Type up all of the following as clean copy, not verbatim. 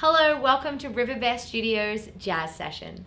Hello, welcome to River Bear Studios Jazz Sessions.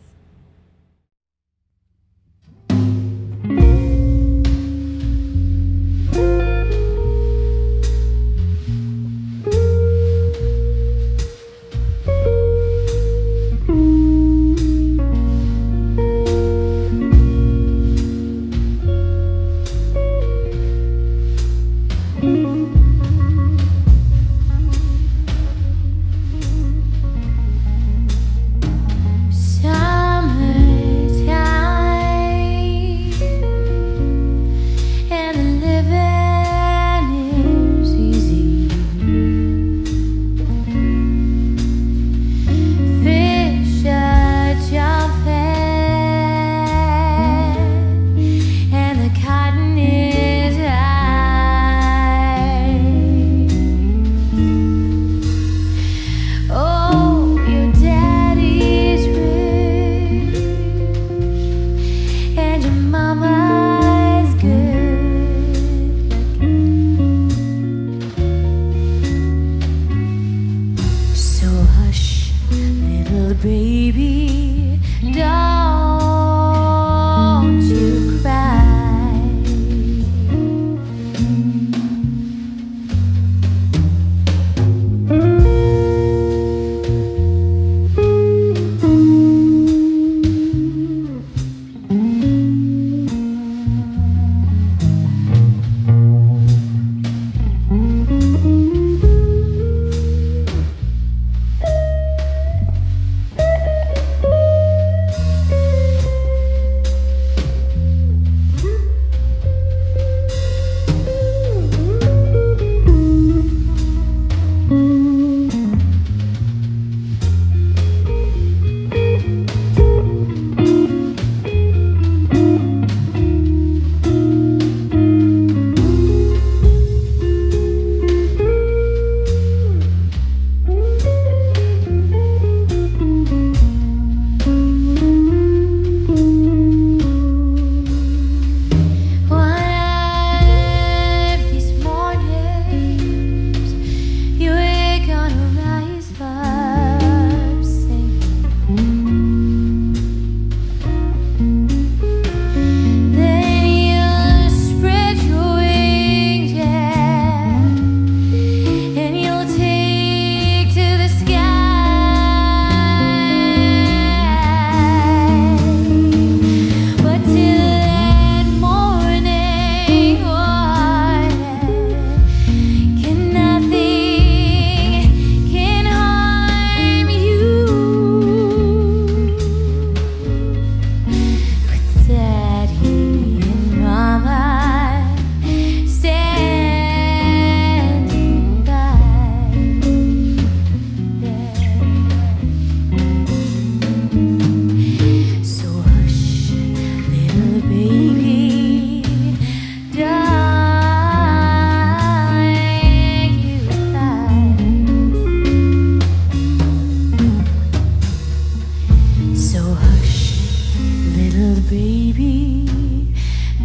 Baby,